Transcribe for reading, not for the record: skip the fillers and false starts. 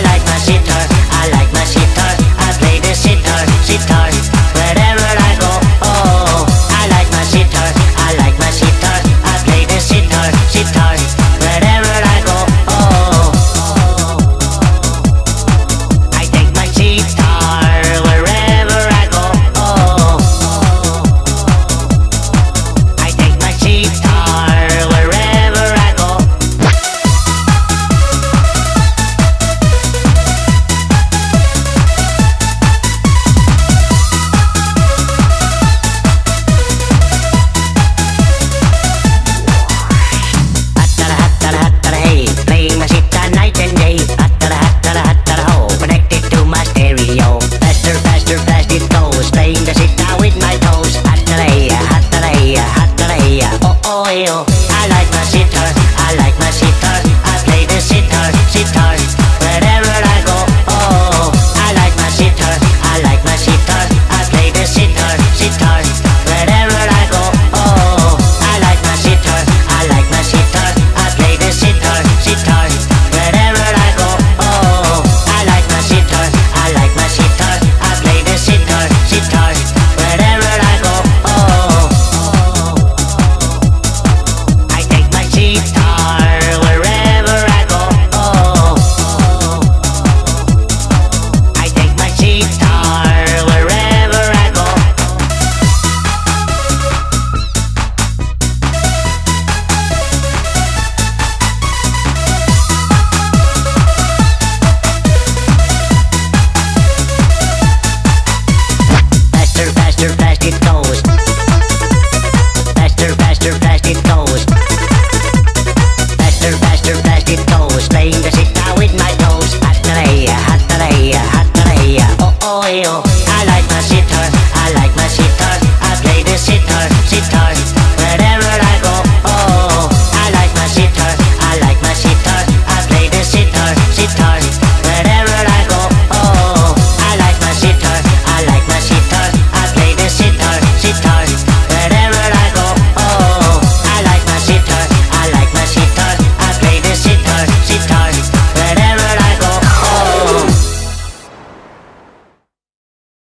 I like my sitar, I play the sitar.